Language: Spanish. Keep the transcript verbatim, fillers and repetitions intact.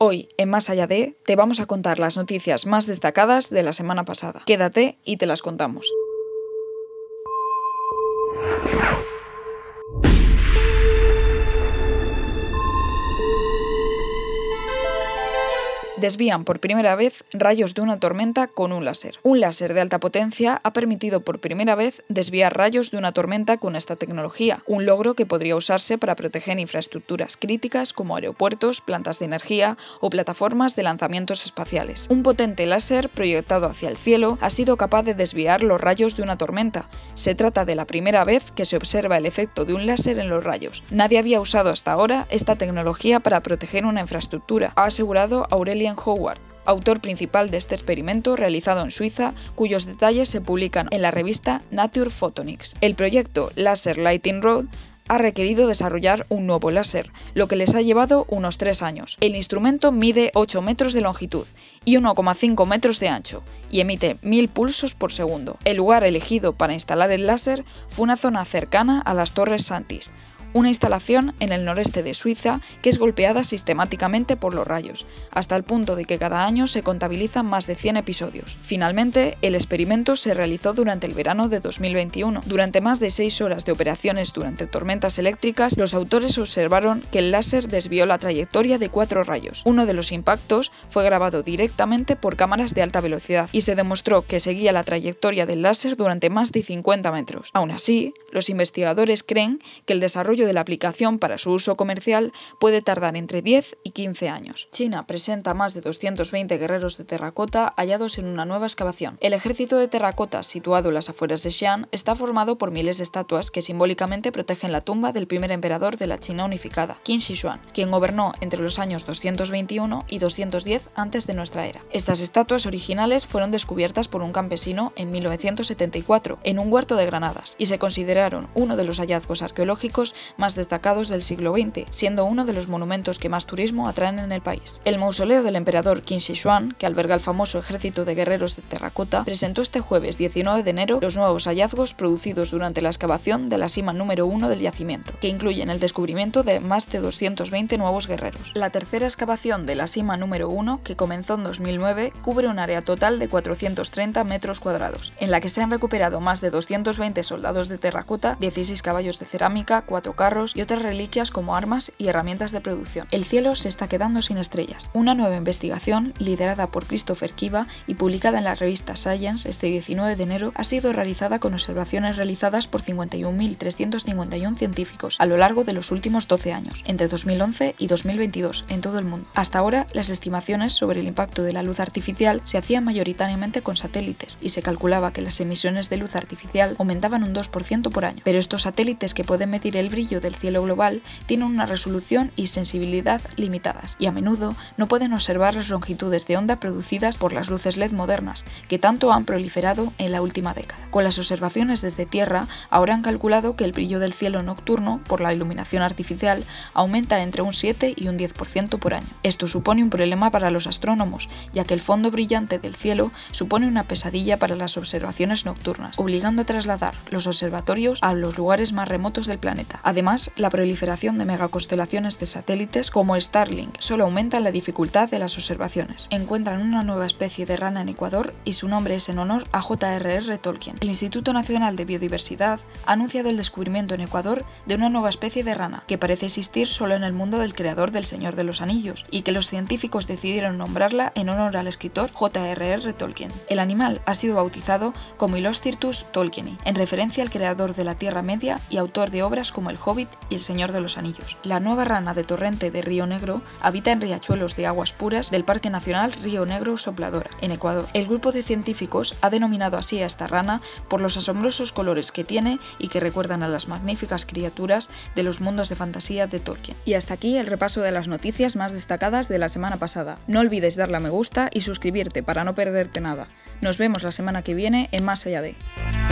Hoy, en Más Allá De, te vamos a contar las noticias más destacadas de la semana pasada. Quédate y te las contamos. Desvían por primera vez rayos de una tormenta con un láser. Un láser de alta potencia ha permitido por primera vez desviar rayos de una tormenta con esta tecnología, un logro que podría usarse para proteger infraestructuras críticas como aeropuertos, plantas de energía o plataformas de lanzamientos espaciales. Un potente láser proyectado hacia el cielo ha sido capaz de desviar los rayos de una tormenta. Se trata de la primera vez que se observa el efecto de un láser en los rayos. Nadie había usado hasta ahora esta tecnología para proteger una infraestructura, ha asegurado Aurelia Howard, autor principal de este experimento realizado en Suiza, cuyos detalles se publican en la revista Nature Photonics. El proyecto Laser Lighting Road ha requerido desarrollar un nuevo láser, lo que les ha llevado unos tres años. El instrumento mide ocho metros de longitud y uno coma cinco metros de ancho y emite mil pulsos por segundo. El lugar elegido para instalar el láser fue una zona cercana a las Torres Santis, una instalación en el noreste de Suiza que es golpeada sistemáticamente por los rayos, hasta el punto de que cada año se contabilizan más de cien episodios. Finalmente, el experimento se realizó durante el verano de dos mil veintiuno. Durante más de seis horas de operaciones durante tormentas eléctricas, los autores observaron que el láser desvió la trayectoria de cuatro rayos. Uno de los impactos fue grabado directamente por cámaras de alta velocidad y se demostró que seguía la trayectoria del láser durante más de cincuenta metros. Aún así, los investigadores creen que el desarrollo de la aplicación para su uso comercial puede tardar entre diez y quince años. China presenta más de doscientos veinte guerreros de terracota hallados en una nueva excavación. El ejército de terracota situado en las afueras de Xi'an está formado por miles de estatuas que simbólicamente protegen la tumba del primer emperador de la China unificada, Qin Shi Huang, quien gobernó entre los años doscientos veintiuno y doscientos diez antes de nuestra era. Estas estatuas originales fueron descubiertas por un campesino en mil novecientos setenta y cuatro en un huerto de Granadas y se consideraron uno de los hallazgos arqueológicos más destacados del siglo veinte, siendo uno de los monumentos que más turismo atraen en el país. El mausoleo del emperador Qin Shi Huang, que alberga el famoso ejército de guerreros de terracota, presentó este jueves diecinueve de enero los nuevos hallazgos producidos durante la excavación de la cima número uno del yacimiento, que incluyen el descubrimiento de más de doscientos veinte nuevos guerreros. La tercera excavación de la cima número uno, que comenzó en dos mil nueve, cubre un área total de cuatrocientos treinta metros cuadrados, en la que se han recuperado más de doscientos veinte soldados de terracota, dieciséis caballos de cerámica, cuatro carros y otras reliquias como armas y herramientas de producción. El cielo se está quedando sin estrellas. Una nueva investigación, liderada por Christopher Kiva y publicada en la revista Science este diecinueve de enero, ha sido realizada con observaciones realizadas por cincuenta y un mil trescientos cincuenta y un científicos a lo largo de los últimos doce años, entre dos mil once y dos mil veintidós, en todo el mundo. Hasta ahora, las estimaciones sobre el impacto de la luz artificial se hacían mayoritariamente con satélites y se calculaba que las emisiones de luz artificial aumentaban un dos por ciento por año. Pero estos satélites, que pueden medir el El brillo del cielo global, tiene una resolución y sensibilidad limitadas y a menudo no pueden observar las longitudes de onda producidas por las luces L E D modernas que tanto han proliferado en la última década. Con las observaciones desde Tierra, ahora han calculado que el brillo del cielo nocturno por la iluminación artificial aumenta entre un siete y un diez por ciento por año. Esto supone un problema para los astrónomos, ya que el fondo brillante del cielo supone una pesadilla para las observaciones nocturnas, obligando a trasladar los observatorios a los lugares más remotos del planeta. Además, la proliferación de megaconstelaciones de satélites como Starlink solo aumenta la dificultad de las observaciones. Encuentran una nueva especie de rana en Ecuador y su nombre es en honor a J R R Tolkien. El Instituto Nacional de Biodiversidad ha anunciado el descubrimiento en Ecuador de una nueva especie de rana que parece existir solo en el mundo del creador del Señor de los Anillos y que los científicos decidieron nombrarla en honor al escritor J R R Tolkien. El animal ha sido bautizado como Hylostirtus Tolkienii, en referencia al creador de la Tierra Media y autor de obras como El Hobbit y El Señor de los Anillos. La nueva rana de torrente de Río Negro habita en riachuelos de aguas puras del Parque Nacional Río Negro Sopladora, en Ecuador. El grupo de científicos ha denominado así a esta rana por los asombrosos colores que tiene y que recuerdan a las magníficas criaturas de los mundos de fantasía de Tolkien. Y hasta aquí el repaso de las noticias más destacadas de la semana pasada. No olvides darle a me gusta y suscribirte para no perderte nada. Nos vemos la semana que viene en Más Allá De.